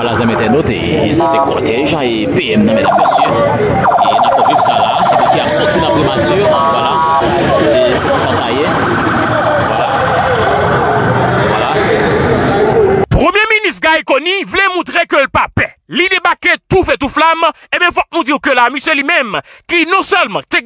Voilà, les internautes, et ça c'est cortège et PM, mesdames et messieurs. Et il faut vivre ça là, qui a sorti la primature, voilà. Et c'est pour ça, ça y est. Voilà. Premier ministre Guy Koni voulait montrer que le pape, il débarquait tout fait tout flamme, et bien faut nous dire que là, monsieur lui-même, qui non seulement, t'es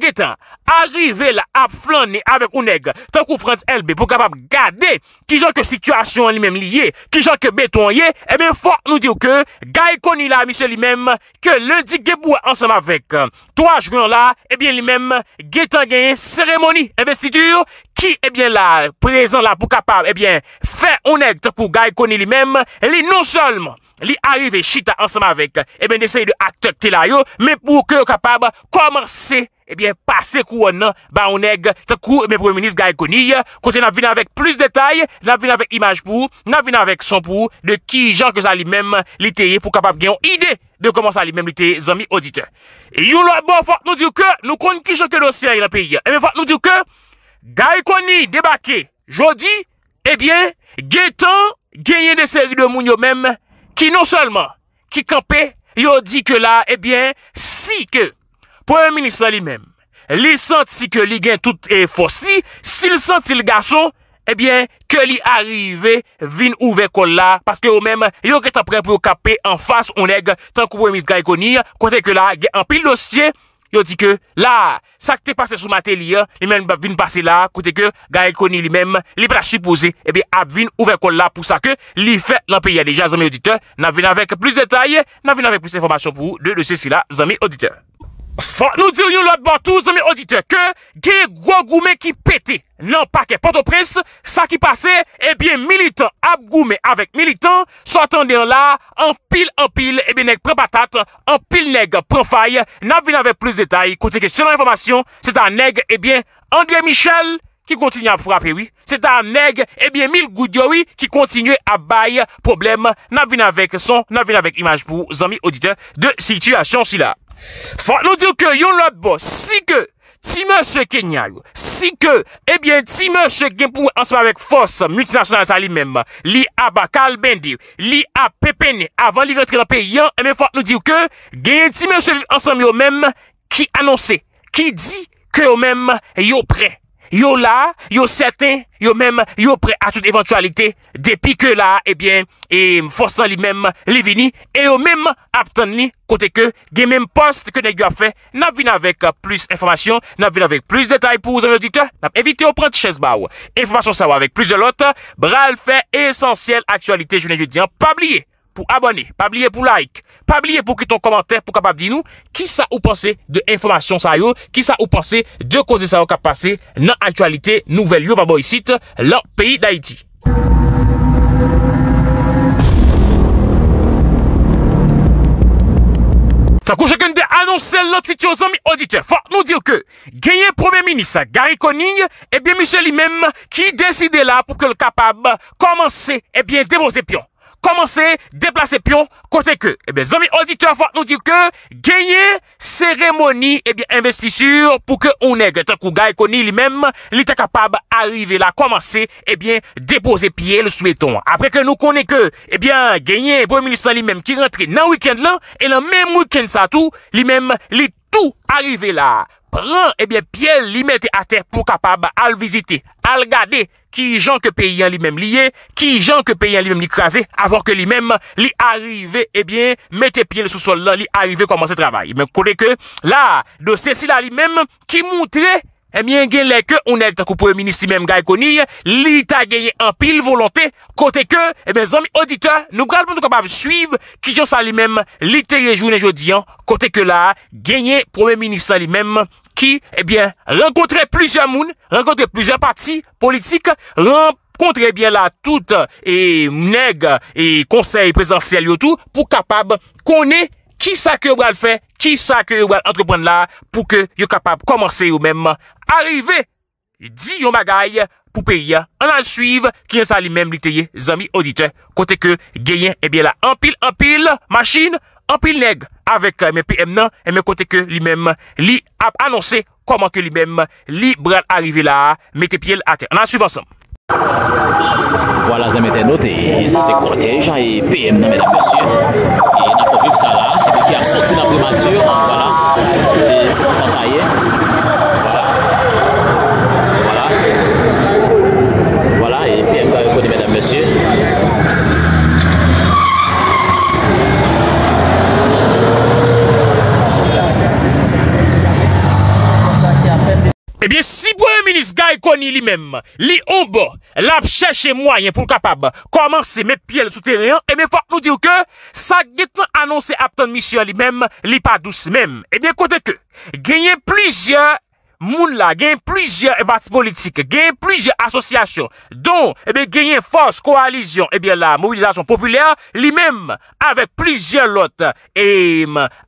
arrivé là, à flaner avec un nègre, tant qu'on France LB, pour capable garder, qui genre que situation lui-même liée, qui genre que béton lié, et bien faut nous dire que, Guy Koni là, monsieur lui-même, que lundi, Géboué ensemble avec, 3 juin là, et bien lui-même, Guétan gagné cérémonie investiture, qui, eh bien, là, présent là, pour capable, eh bien, faire un acte pour Guy Koni lui-même, lui, non seulement, lui arrive chita ensemble avec, eh bien, d'essayer de acteur qui là, mais pour que capable commencer, eh bien, passer couronne, bah, on est, coup, eh bien, premier ministre Guy Koni, quand on a vu avec plus de détails, on a vu avec image pour, on a vu avec son pour, de qui, genre, que ça lui-même, l'été, pour capable gagner une idée de comment ça lui-même, l'été, amis auditeurs. Et, you know, bon, faut nous dire que, nous connaissons qui genre que l'océan, il a pays, eh bien, faut nous dire que, Guy Koni débarqué jodi, eh bien, Guétan gagné des séries de moun yo même qui non seulement qui campé, yo dit que là, eh bien, si que premier ministre lui-même, li senti que li gagne toute force li, s'il senti le garçon, eh bien, que li arrivé vin ouvert col là parce que eux même yo gètan prêt pour camper en face on nèg tant que premier ministre Guy Koni côté que là en pile dossier. Yo dit que, là, ça qui t'est passé sous Matélia, lui-même, vient passer là, côté que, Guy Koni lui-même, il pas supposé, eh bien, a vient ouvert col là pour ça que, lui fait dans le pays. Déjà, amis auditeurs, n'a vient avec plus de détails, n'a vient avec plus d'informations pour vous, de ceci là, amis auditeurs. Faut nous dire, l'autre bord, tous, amis auditeurs, que, gen gros gourmet qui pété, non, paquet, Port-au-Prince, ça qui passait, eh bien, militant, abgoumé avec militant, s'entendant là, en pile, eh bien, nèg prend patate, en pile nèg prend faille, n'a vu avec plus de détails, côté que selon l'information, c'est un nèg, eh bien, André Michel, qui continue à frapper, oui. C'est un nègre, eh bien, mille goudioui, oui, qui continue à bailler problème, n'a vu avec son, n'a vu avec image pour, amis auditeurs, de situation, si là. Faut nous dire que, yon l'autre boss, si que, si monsieur Kenya, si que, eh bien, si monsieur Genpou, ensemble avec force multinationale, ça lui-même, li aba kalbendi, li a pépéné, avant li rentrer dans le pays, eh bien, faut nous dire que, gen si monsieur ensemble eux-mêmes, qui annonçait, qui dit que eux-mêmes, yo prêt. Yo là, yo certain, yo même, yo prêt à toute éventualité, depuis que là, eh bien, et forçant lui-même, li vini, et yo même, aptan li, côté que, gen même poste que nèg yo a fait, n'a vini avec plus d'informations, n'a vini avec plus de détails pour les auditeurs, n'a évité au prendre chaise ba ou. Information ça va avec plus de l'autre, bral fait essentiel actualité, je ne dis pas oublier pour abonner, pas oublier pour like, pas oublier pour quitter ton commentaire, pour capable dire nous, qui ça ou pensez de information ça yo, qui ça ou pensez de cause ça ou cap passé, dans actualité, nouvelle yo, babo ici, le pays d'Haïti. Ça couche qu'on a annoncé l'autre aux amis auditeurs. Faut nous dire que, gagné premier ministre, Guy Koni, eh bien, monsieur lui-même, qui décide là pour que le capable commencer, eh bien, déposer pion. Commencer, déplacer pion, côté que, eh bien, amis auditeurs, faut nous dire que, gagner, cérémonie, eh bien, investiture, pour que on nègre, tant qu'on Guy Koni lui-même, il était capable d'arriver là, commencer, eh bien, déposer pied, le souhaitons. Après que nous connaissons que, eh bien, gagner, premier ministre lui-même, qui rentre dans le week-end là, et le même week-end ça tout, lui-même, il est tout arrivé là. Prend, eh bien, Pierre, lui mette à terre pour capable, à le visiter, à le garder, qui gens que payant lui-même lié, qui gens que payant lui-même écrasé, avant que lui-même, lui arrive, eh bien, mettez pied sous sol là, lui arrive, commencer travail. Mais, connaît que, là, de ceci là, lui-même, qui montrait, eh bien, il y a que, on est, pour premier ministre, même Guy Koni, lui, t'a gagné en pile volonté, côté que, eh bien, amis auditeurs, nous, gardons capable suivre, qui gens ça lui-même, l'ité, journée, jeudi, côté que là, gagné, premier ministre lui-même, qui, eh bien, rencontrait plusieurs mounes, rencontrait plusieurs partis politiques, rencontrait bien là toutes et nègres et conseils présidentiels et tout, pour capable qu'on ait qui ça que va le faire, qui ça que va entreprendre là, pour que yo capable commencer ou même arriver, dit yo magaille, pour payer, on a suivre, qui est ça lui-même, les amis auditeurs, côté que, gagnent, eh bien là, en pile, machine, en pile nègre, avec mes PM non, et mes côté que lui-même, lui a annoncé comment que lui-même, lui bral arrivé là, mettez pied à terre. On a suivi ensemble. Voilà, les internautes, et ça c'est cortège et PM, mesdames et messieurs. Et il faut vivre ça là, et qui a sorti la primature, voilà. Et c'est pour ça, ça y est. Voilà. Voilà. Voilà, et PM, mesdames et messieurs. Eh bien, si le premier ministre Guy Koni lui-même, lui en bas, l'a cherché moyen pour capable commencer mettre pieds sous terrain, eh bien, faut nous dire que, ça a annoncé à ton mission lui-même, lui pas douce même. Eh bien, côté que, gagner plusieurs moun la, gagner plusieurs partis politiques, gagner plusieurs associations, dont, eh bien, gagner force, coalition, eh bien, la mobilisation populaire, lui-même, avec plusieurs autres, et,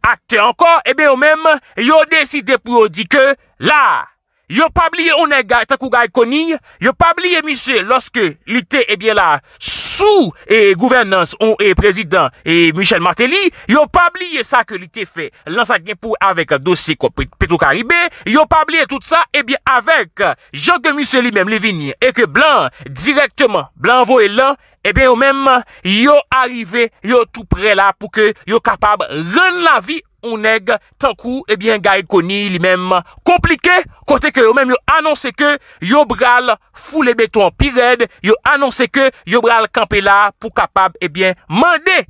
acteurs encore, eh bien, eux-mêmes, ils ont décidé pour dire que, là, yo pas oublié on est gars tant qu'on Guy Koni, yo pas oublié monsieur lorsque l'été eh bien là sous et gouvernance on est président et Michel Martelly, yo pas oublié ça que l'été fait. Lance gain pour avec dossier Petro-Caribé, yo pas oublié tout ça eh bien avec Jean de Michel lui-même les vignes et que blanc directement, blanc voyé là eh bien au même yo arrivé, yo tout près là pour que yo capable rendre la vie on nèg tant coup eh bien Guy Koni lui-même compliqué côté que eux-mêmes yo annoncé que yo bral foule béton pirède yo annoncé que yo bral camper là pour capable eh bien mandé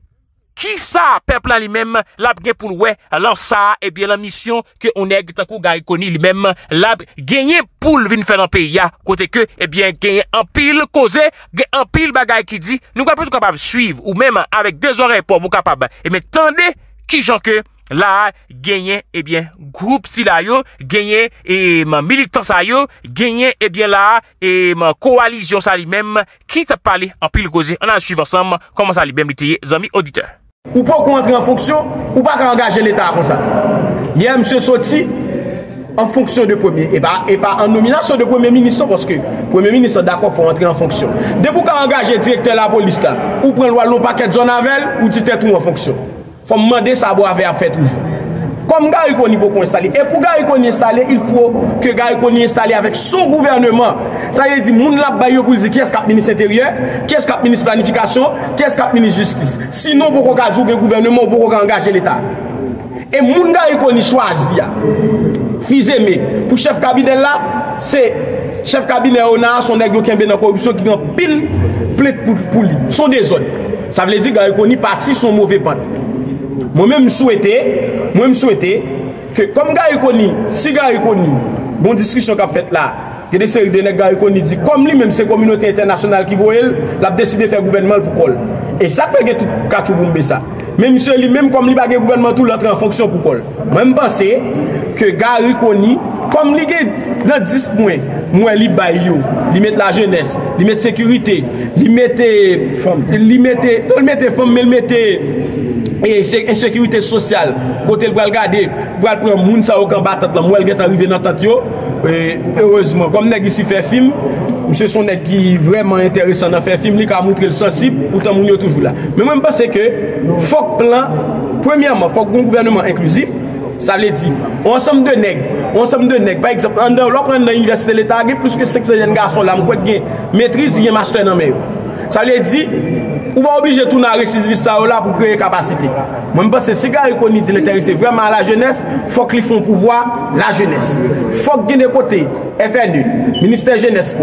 qui ça peuple là lui-même l'a gagné pour ouais alors ça eh bien la mission que on nèg tant coup Guy Koni lui-même l'a gagné pour venir faire dans pays côté que eh bien gagné en pile causer en pile bagaille qui dit nous capable suivre ou même avec deux oreilles pour vous capable et mais tendez qui gens que là gagné eh bien groupe si là yo gagné et militant ça yo gagné eh bien là et coalition ça lui-même qui t'a parlé en pile causé on a suivre ensemble comment ça lui-même les amis auditeurs ou pas qu'on entre en fonction ou pas qu'on engager l'état comme ça hier monsieur sorti en fonction de premier et pas en nomination de premier ministre parce que premier ministre d'accord faut entrer en fonction dès pour qu'on engager directeur la police là ou prendre le paquet de zone avec ou dit tout en fonction. Il faut demander ça à faire fait toujours. Comme Guy Koni peut installer. Et pour Guy Koni installer, il faut que Guy Koni installe avec son gouvernement. Ça veut dire, moun la bayo pour dire qui est-ce qui ministre intérieur, qui est-ce qui ministre planification, qui est-ce qui ministre justice. Sinon, pourquoi qu'on dit que le gouvernement pourquoi engager l'État. Et moun Guy Koni choisit. Fizeme, pour chef cabinet là, c'est chef cabinet on a son nèg qui est dans corruption qui en pile plaide pour lui. Sont des zones. Ça veut dire Guy Koni parti son mauvais pan. Moi-même souhaiter que comme Guy Koni, si Guy Koni, bonne discussion qu'a faite là, que des séries de Guy Koni dit comme lui-même c'est communauté internationale qui voit elle, l'a décidé de faire gouvernement pour col. Et ça fait que tout Kachouboumbé ça. Mais monsieur lui-même comme lui bagay gouvernement tout l'entrée en fonction pour col. Même penser que Guy Koni comme lui dans 10 points, moi lui baillou, lui met la jeunesse, lui met sécurité, lui mettait femme, mais il mettait et c'est insécurité sociale côté le bral garder bral prendre moun sa au combattant là moi est arrivé dans tante yo et heureusement comme nèg ici fait film monsieur son nèg qui vraiment intéressant dans faire film li ka montrer le sensible pourtant moun yo toujours là mais moi je pense que faut plan premièrement faut un gouvernement inclusif ça veut dire ensemble de nèg par exemple dans l'université de l'état plus que 500 jeunes garçons là moi qui maîtrise qui master dans main ça veut dire ou pas obligé de tourner à récidive ça là pour créer capacité. Moi, je pense que si Guy Koni est intéressé vraiment à la jeunesse, il faut qu'ils font pouvoir la jeunesse. Il faut qu'ils aient des côtés FNU, ministère jeunesse,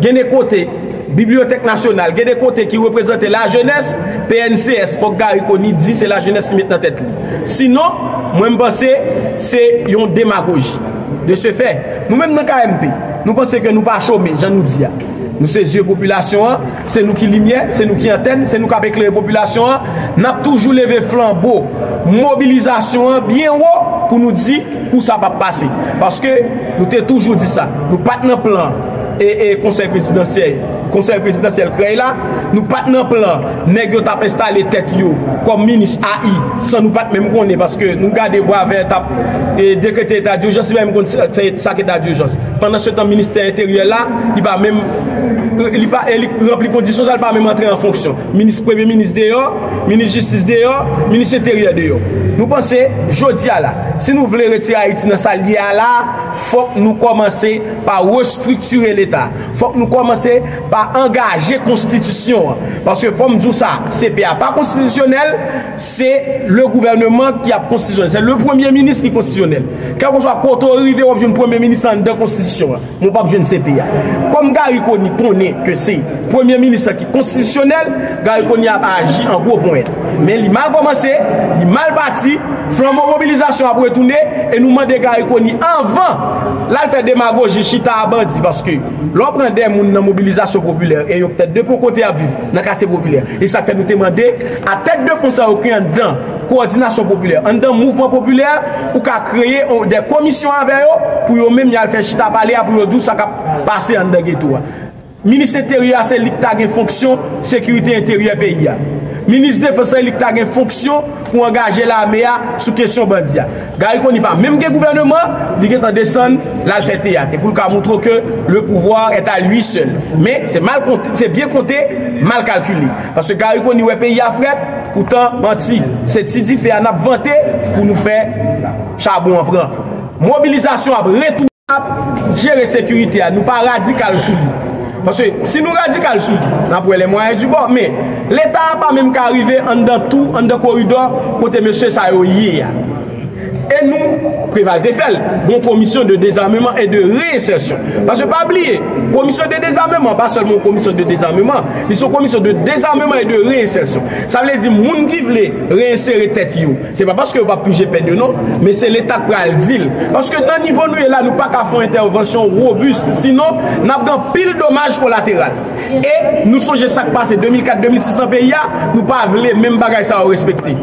qu'ils aient des côtés bibliothèque nationale, qu'ils aient des côtés qui représentent la jeunesse, PNCS, il faut que Guy Koni dise c'est la jeunesse qui met dans la tête. Sinon, moi, je pense que c'est une démagogie. De ce fait, nous-mêmes dans le KMP, nous pensons que nous ne sommes pas chômés, j'en nous dis. Nous sommes yeux population, c'est nous qui lumière, c'est nous qui antenne, c'est nous qui avons éclairé la population. Nous avons toujours levé flambeau, mobilisation bien haut pour nous dire que ça va passer. Parce que nous avons toujours dit ça. Nous pas dans plan et conseil présidentiel créé là, nous pas dans plan, nèg t'a installé tête yo comme ministre AI sans nous pas même connait parce que nous garder bois vert t'a et décréter état d'urgence même ça que état d'urgence. Pendant ce temps ministère intérieur là, il va même il remplit conditions, ça ne va pas même entrer en fonction. Ministre Premier ministre dehors, ministre Justice dehors, ministre Intérieur dehors. Nous pensons, jodi à là, si nous voulons retirer Haïti dans sa liée là, il faut que nous commencer par restructurer l'État. Il faut que nous commencer par engager la Constitution. Parce que, comme nous ça, CPA pas constitutionnel, c'est le gouvernement qui a constitutionnel. C'est le Premier ministre qui est constitutionnel. Quand on soit autorité, on a besoin de Premier ministre dans la Constitution. On n'a pas besoin de CPA. Comme Gary Koni connaît que c'est le Premier ministre qui est constitutionnel, Gary Koni a agi en gros point. Mais il a mal commencé, il a mal parti, flambeau mobilisation a retourné et nous demandons Gary Koni avant, là il fait démagogie, chita à bandit parce que l'on prend des gens dans la mobilisation populaire et ils ont peut-être deux pour côté à vivre dans le quartier populaire. Et ça fait nous demander à tête de conseil aucun dans coordination populaire, en dans mouvement populaire ou qu'à créer des commissions avec eux pour eux-mêmes faire chita parler pour eux d'où ça passe en dans ghetto. Ministre intérieur c'est l'État qui a une fonction sécurité intérieure pays. Ministre Défense a une fonction pour engager l'armée sous question bandit. Gary Koni pas même que gouvernement, il est en descente l'alfait théâtre. Et pour le montrer que le pouvoir est à lui seul. Mais c'est mal compté, c'est bien compté, mal calculé. Parce que Gary Koni est pays à fret, pourtant menti. C'est Tidi fait un vanté pour nous faire charbon en prend. Mobilisation à retour gérer sécurité, nous pas radical sous lui. Parce que si nous radicales sous, nous avons les moyens du bord, mais l'État n'a pas même qu'à arriver dans tout, dans le corridor, côté M. Sayoye. Et nous, préval de faire, une commission de désarmement et de réinsertion. Parce que, pas oublier, commission de désarmement, pas seulement commission de désarmement, ils sont commission de désarmement et de réinsertion. Ça veut dire, les gens qui veulent réinsérer tête, c'est pas parce que vous n'avez pas pu peine, non, mais c'est l'État qui a le deal. Parce que, dans le niveau nous, là, nous n'avons pas qu'à faire une intervention robuste, sinon, nous avons pile dommage collatéral. Et nous sommes ça qui passe 2004-2006 dans le pays, nous ne pouvons pas même bagaille ça respecter.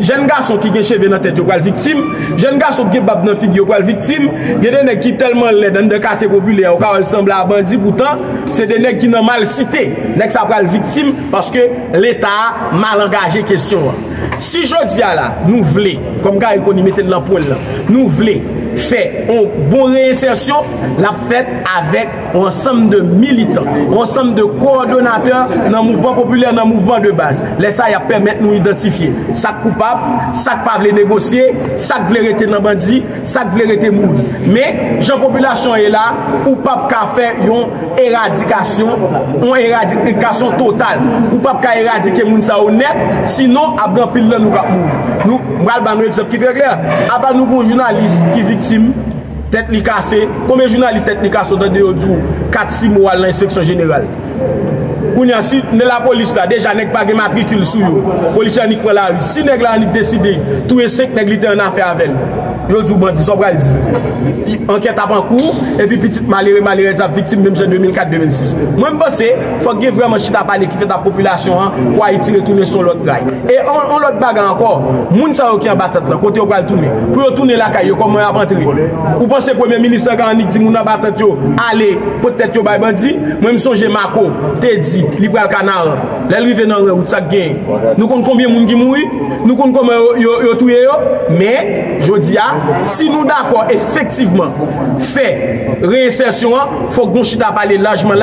Jeunes garçons qui ont cheveux dans la tête, ils sont victimes. Jeunes garçons qui bab dans figure pour victime, des nèg qui tellement laid dans des quartiers populaires, au cas ressemble à bandit pourtant, c'est des nèg qui n'ont mal cité, nèg ça pral victime parce que l'État mal engagé question. Si je dis à la, nous voulons, comme Gary Koni mettait de l'ampoule là, nous voulons faire une bonne réinsertion, la fête avec un ensemble de militants, un ensemble de coordonnateurs dans le mouvement populaire, dans le mouvement de base. Laissez ça permettre de nous identifier. Ça coupable, ça ne pas négocier, ça ne veut rester dans bandit, ça ne veut rester moule. Mais, la population est là, ou pas qu'à faire une éradication totale. Ou pas qu'à éradiquer les gens honnêtes, sinon, après un pile de nous, nous, nous, exemple qui fait clair. Après nous, bon journaliste qui victime, tête li cassée. Combien de journalistes tête li cassée dans des jours, 4-6 mois à l'inspection générale? Si la police là, déjà n'est pas de matricule sous yo. Police n'est pas la rue. Si nèg la décidé, tous les 5 nèg li en affaire avec. Yo djou bandi so pral di. Enquête en cours et puis petite malheureuse victime même en 2004-2006. Moi me pense faut que vraiment chita parler qui fait ta population pour Haïti retourner sur l'autre rail. Et on l'autre bagarre encore. Moun sa yo qui en battante là côté yo pral tourner. Pour tourner la caille comment a rentrer. Ou pensez Premier ministre quand on dit moun en battante yo, allez peut-être yo bay bandi, moi me songe Marco te dit li pral Canaran. Là il vient dans route ça gagne. Nous compte combien moun qui mouri, nous compte comment yo touye yo, mais jodi a si nous d'accord effectivement fait réinsertion, il faut que nous parler largement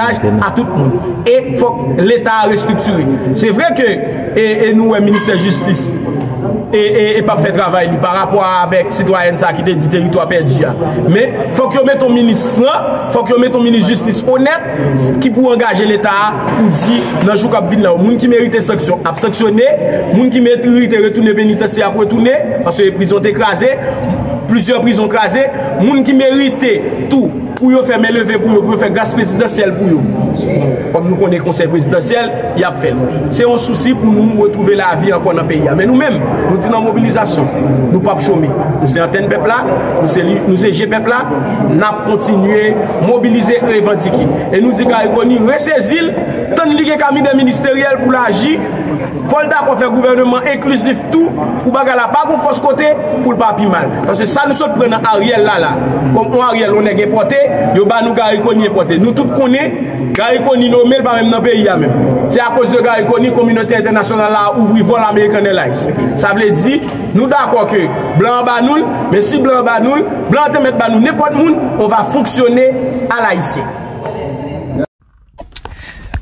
à tout le monde. Et il faut que l'État restructure. C'est vrai que nous, le ministère de la Justice, et pas fait travail par rapport à avec citoyens qui te dit territoire perdu. Mais il faut que vous mettez un ministre franc, il faut que vous mettez un ministre justice honnête qui pour engager l'État pour dire dans le jour qui là, les gens qui méritent sanction, à sanctionner, les gens qui méritent retourner pénitentiaire, à retourner, parce que les prisons sont écrasées, plusieurs prisons écrasées, les gens qui méritent tout pour faire m'élever, pour faire grâce présidentielle pour eux. Comme nous connaissons le conseil présidentiel, il y a fait. C'est un souci pour nous retrouver la vie encore dans le pays. Mais nous-mêmes, nous disons mobilisation, nous ne pouvons pas chômer. Nous sommes antenne peuple là, nous sommes G-Peuple là, nous avons continué à mobiliser et revendiquer. Et nous disons que nous ressaisissons, tant que nous avons des ministériels pour l'agir, Folda qu'on fait gouvernement inclusif tout pour bagala pas pour force côté pour le papi mal parce que ça nous sommes prenant Ariel là comme on Ariel on est importé yo ba nous Gary Koni importé nous tout connaît Gary Koni nommé pas même dans pays même c'est à cause de Gary Koni communauté internationale là ouvri vol American Airlines ça veut dire nous d'accord que blanc banoul mais si blanc banoul blanc te mettre banoul n'importe monde on va fonctionner à l'haïtien.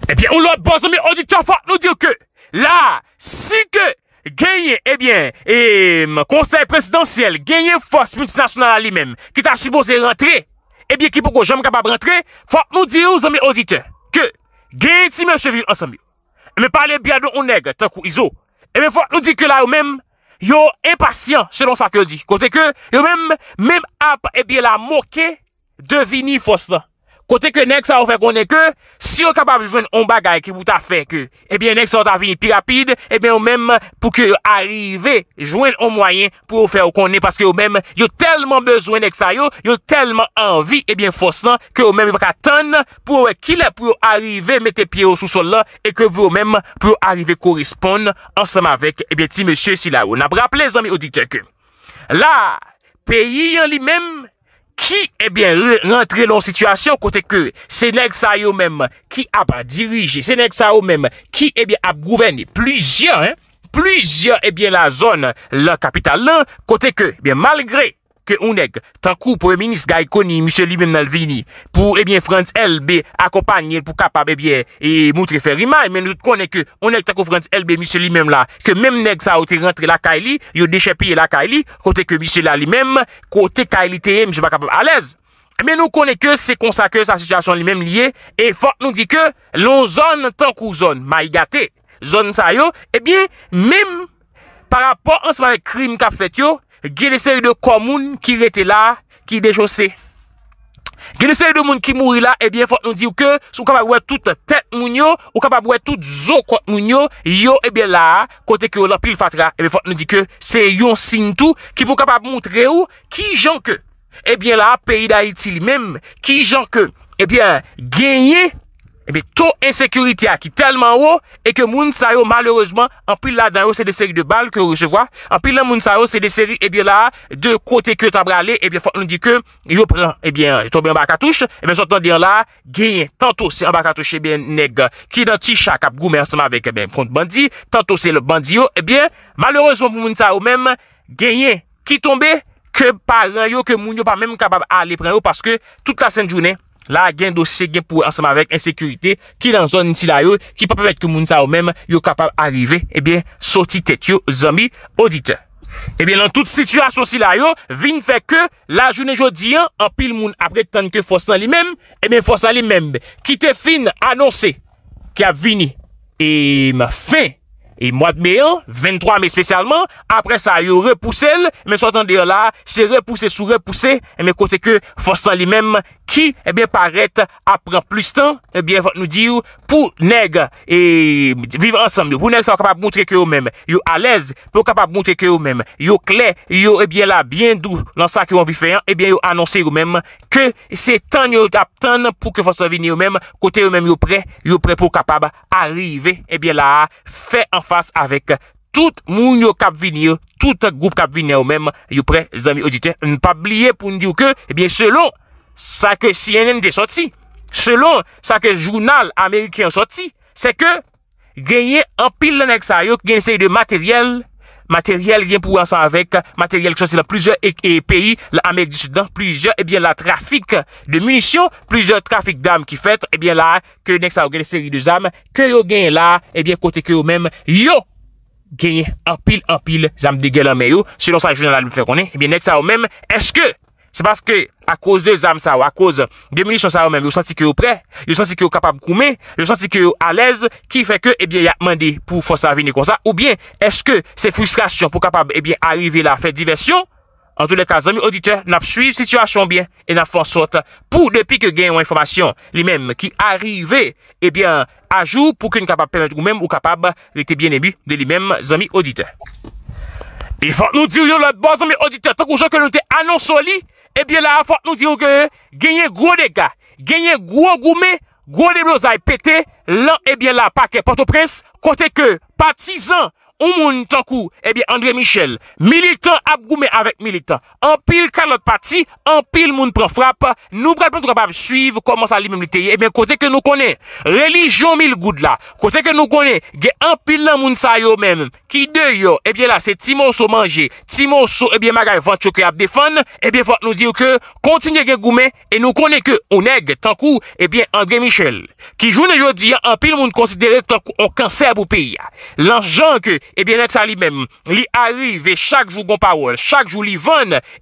Eh bien, on l'a besoin, mais on dit, tu vas nous dire que, là, si que, gagner, eh bien, et, conseil présidentiel, gagner force multinationale lui-même, qui t'a supposé rentrer, eh bien, qui pourquoi jamais capable rentrer, faut nous dire aux amis auditeurs, que, gagner, si monsieur vivre ensemble, mais parler bien de on nègre, tant qu'Iso, eh bien, faut nous dire que là, eux-mêmes, yo impatient, selon ça que dit, côté que, yo même app, eh bien, la moqué, devini force là. Côté que nex ça on fait qu'on est que si on capable de joindre un bagage qui vous t'a fait que eh bien nex ça t'a venir plus rapide eh bien au même pour que arriver joindre un moyen pour faire qu'on est parce que au même yo tellement besoin nex ça yo tellement envie eh bien forçant que au même pas attendre pour qu'il est pour arriver mettre pied au sous-sol là et que vous même pour arriver correspondre ensemble avec eh bien petit monsieur si là on a rappelé les amis auditeurs que là pays en lui-même qui, eh bien, rentrer dans situation, côté que, c'est nèg sa yo même, qui a dirigé, c'est nèg sa yo même, qui, eh bien, a gouverné plusieurs, hein, plusieurs, eh bien, la zone, la capitale, là, côté que, eh bien, malgré que on nèg, tant coup, premier ministre Gaïkoni, monsieur lui-même Nalvini, pour, eh bien, France LB, accompagner, pour capable, eh bien, et montrer faire image, mais nous connaissons que, on nèg, tant coup, France LB, monsieur lui-même là, que même nèg sa yo te rentré la Kaili, yo déchepillé la Kaili, côté que monsieur là lui-même, côté Kaili TM, monsieur pas capable, à l'aise. Mais nous connaissons que c'est consacré à sa situation lui-même liée, et faut nous dit que, l'on zone, tant coup, zone, maïgate, zone sa yo, eh bien, même, par rapport, ensemble avec crime qu'a fait yo, il y a des séries de communes qui étaient là, qui déchaussé. Il y a des séries de monde qui mourit là, eh bien, faut nous dire que, si vous capable de voir toute tête mounio, ou capable de voir toute zo contre mounio, yo, eh bien, là, côté que la pile fatra, eh bien, faut nous dire que, c'est yon signe tout, qui vous capable de montrer ou, qui gens que, eh bien, là, pays d'Haïti lui-même, qui gens que, eh bien, gagner, eh bien, taux insécurité qui tellement haut, et que moun sa yo, malheureusement, en pile là-dedans, c'est des séries de balles que vous recevez. En pile là, moun sa yo, c'est des séries, eh bien, là, de côté que t'as bralé, eh bien, faut nous dire que, yo prend, eh bien, tombe en bas à touche, eh bien, s'entend dire là, gagne. Tantôt, c'est en bas à touche, eh bien, nègre, qui dans Tisha, cap goumé ensemble avec, eh bien, contre bandit. Tantôt, c'est le bandit, eh bien, malheureusement, pour moun sa yo même, gagne. Qui tombe, que parent yo, que moun yo pas même capable aller prendre yo, parce que, toute la sainte journée, là, gain dossier, gain pour, ensemble avec insécurité, qui dans zone ici là, qui peut permettre que moun sa ou même, yo capable arriver, eh bien, sorti tête yo, zami, auditeur. Eh bien, dans toute situation si là, vin fait que, la journée jodi, en pile moun, après tant que force lui-même, eh bien, force lui-même, qui te fin annoncé, qui a vini, et ma fin, et mois de mai, 23 mai spécialement, après ça, yo repoussé, mais s'entendez là, c'est repoussé, sous repoussé, mais côté que, force lui-même, qui, eh bien, paraît, apprend plus temps, eh bien, va nous dire, pour nègre, et vivre ensemble, pour nègre, sont capables de montrer que eux-mêmes, yo à l'aise, pour capable de montrer que eux-mêmes, yo clair, yo, eh bien, là, bien doux, dans ça qu'ils ont vu faire, eh bien, yo annoncer eux-mêmes, que c'est temps, yo attendre, pour que force vienne eux-mêmes, côté eux-mêmes, yo prêt pour capable, arriver, eh bien, là, fait en face avec, tout moun yo kap vini yo, tout groupe kap vini yo même, yo prêt, amis auditeurs, ne pas oublier pour nous dire que, eh bien, selon, ça que CNN est sorti, selon ça que journal américain sorti, c'est que gagner en pile de nèg sa yo, gagner série de matériel gain pour ensemble avec matériel qui sorti dans plusieurs pays, l'Amérique du Sud, dans plusieurs eh bien la trafic de munitions, plusieurs trafic d'armes qui fait eh bien là que nèg sa yo gagne série de armes que yo gagne là eh bien côté que yo même yo gagne en pile zam de guerre en main yo, selon ça journal me fait connait eh bien nèg sa yo même est-ce que c'est parce que, à cause de zam ça, ou à cause des munitions ça, ou même, vous sentez que vous prêt, vous sentez que vous capable de coumer, vous sentez que vous à l'aise, qui fait que, eh bien, il y a demandé pour force à venir comme ça, ou bien, est-ce que c'est frustration pour capable, eh bien, arriver là, faire diversion? En tous les cas, amis auditeurs, n'a suivre situation bien, et n'a fait en sorte, pour, depuis que gagne une information, lui-même, qui arrivait, eh bien, à jour, pour qu'une capable permettre, ou même, ou capable, d'être bien ému de lui-même, amis auditeurs. Il faut nous dire, l'autre base, amis auditeurs, tant qu'on que nous t'annonçons eh bien, là, faut nous dire que, gagner gros dégâts, gagner gros gourmet, gros déblosailles pété, là, eh bien, là, paquet Port-au-Prince, côté que, partisans, ou moun tankou, eh bien, André Michel, militant abgoumé avec militant. En pile calotte parti, en pile moun prend frappe, nous prenons capable suivre comment ça lui-même l'était. Eh bien, côté que nous connaît, religion mille goud là, côté que nous connaît, gè en pile la moun sa yo même, qui de yo, eh bien là, c'est Timonso manger, Timonso, eh bien, magay vantcho qui a défendre, eh bien, faut nous dire que, continuez gè goumé, et nous connaît que, on nèg, tankou, eh bien, André Michel, qui joue aujourd'hui, en pile moun considéré tankou, on cancer pour pays. L'argent que, eh bien, ça lui-même, lui arrive et chaque jour gon parole, chaque jour lui vend,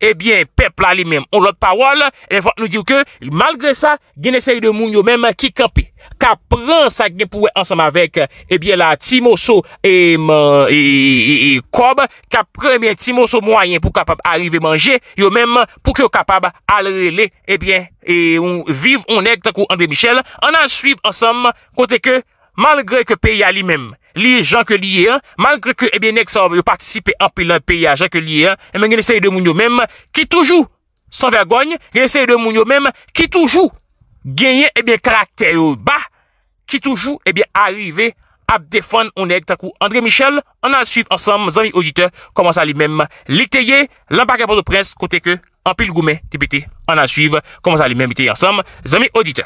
eh bien, peuple à lui-même, on l'autre parole, et faut nous dire que, malgré ça, gen essaye de moun yo même qui campe, ka prend ça gen pour ensemble avec, eh bien, la Timonso et Kob, ka prend bien Timonso moyen pour capable arriver manger, yo même, pour que capable à relé, eh bien, et on vive, on est, tant qu'on André Michel, on a suivre ensemble, côté que, malgré que pays à lui-même, les gens que lié, malgré que, eh bien, n'exorbe, participer en pile pays à gens que lié, eh bien, essaye de moun yo même, qui toujours, sans vergogne, essaye de moun yo même, qui toujours, gagne, eh bien, caractère bas, qui toujours, eh bien, arrivé à défendre, on est, takou André Michel, on a suivi ensemble, amis auditeurs, comment ça lui-même, l'étayer, l'embarquer pour le presse, côté que, en pile gourmet, TPT, on a suivi, comment ça lui-même, l'étayer ensemble, amis auditeurs.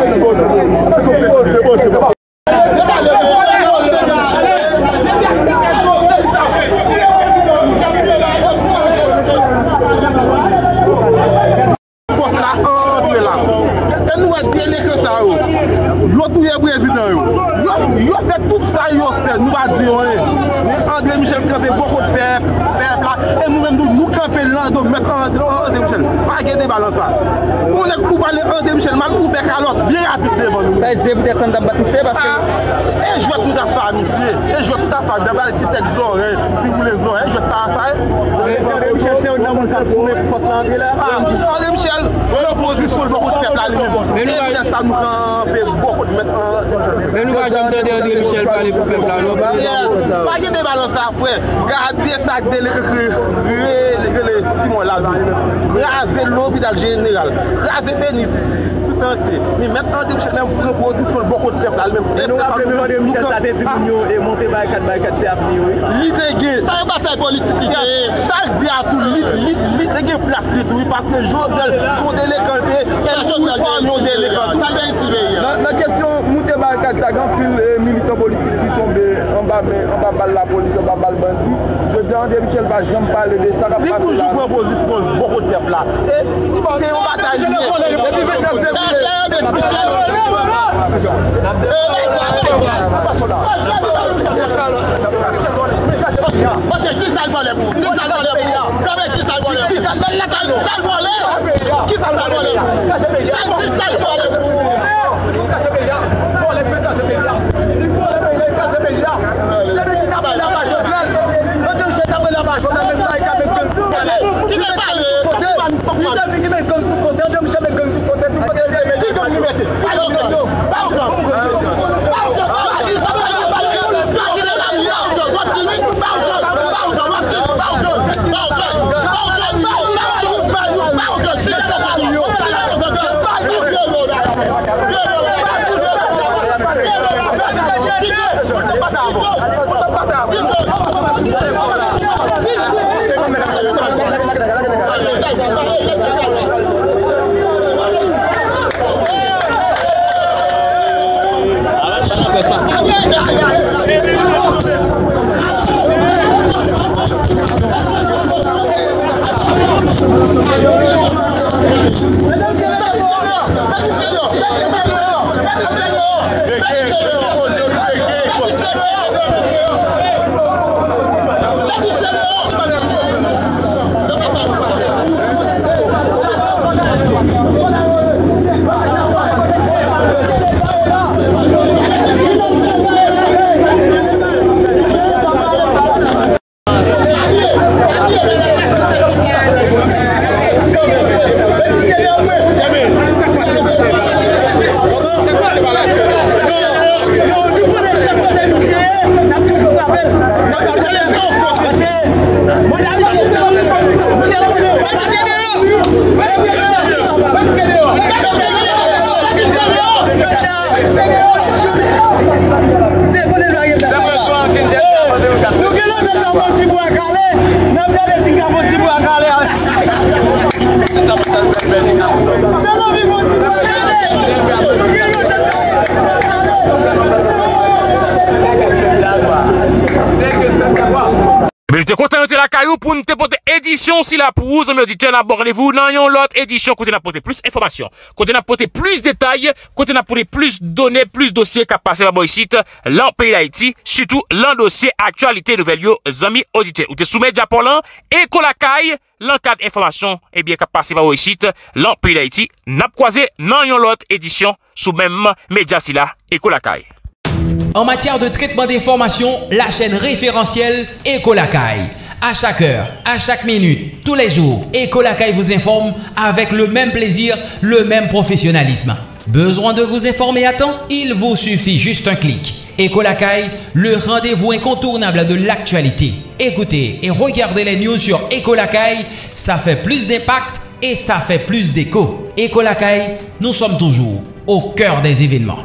Yo fait tout ça, yo fait, nous va dire André Michel campé beaucoup de peuple là et nous même nous camper là donc mettre André Michel pas gagner balance ça. On est pour parler André Michel mal ouvert calotte bien rapide devant nous. Ça dit peut-être on va battre c'est parce que et joue toute la famille ici et joue toute la famille d'abord petit texte oreille si vous les oreilles je ça ça. André Michel c'est un homme ça pour force l'entrée là. André Michel l'opposition beaucoup de peuple là lui-même ça nous camper beaucoup de mettre mais nous va jamais André Michel parler pour peuple là pas gagner balance ça frère garder ça de les Simon là raser l'hôpital général raser Bénis tout ainsi mais maintenant André Michel même proposer sur beaucoup de peuple là même André Michel ça dit nous et monter par 4 c'est avenir l'idée ça pas bataille politique ça dit à tout l'idée place l'idée parce que Jovenel sont délécantés et sont non délécantés ça dit la question monter par 4 ça grand plus militant politique qui tombe en bas de la police en bas de bandit je dis André Michel va jamais parler de ça il toujours proposition beaucoup de peuple là et c'est on bataille What? Mais t'es content de la caillou pour nous te porter édition si la pousse, on me dit, tiens, abonnez-vous, non, yon l'autre édition, côté n'a porté plus information, côté n'a porté plus détails, côté n'a porté plus données, plus dossiers qu'à passer là-bas ici, l'en pays d'Haïti, surtout l'en dossier actualité nouvelle, yo, amis auditeurs. Ou te soumettre Japon l'an, et qu'on la caille, l'en cadre information, eh bien, qu'à passer là-bas ici, l'en pays d'Haïti, n'a croisé, non, yon l'autre édition, sous même média si là, et qu'on la caille. En matière de traitement d'informations, la chaîne référentielle Ecolacay. À chaque heure, à chaque minute, tous les jours, Ecolacay vous informe avec le même plaisir, le même professionnalisme. Besoin de vous informer à temps? Il vous suffit juste un clic. Ecolacay, le rendez-vous incontournable de l'actualité. Écoutez et regardez les news sur Ecolacay, ça fait plus d'impact et ça fait plus d'écho. Ecolacay, nous sommes toujours au cœur des événements.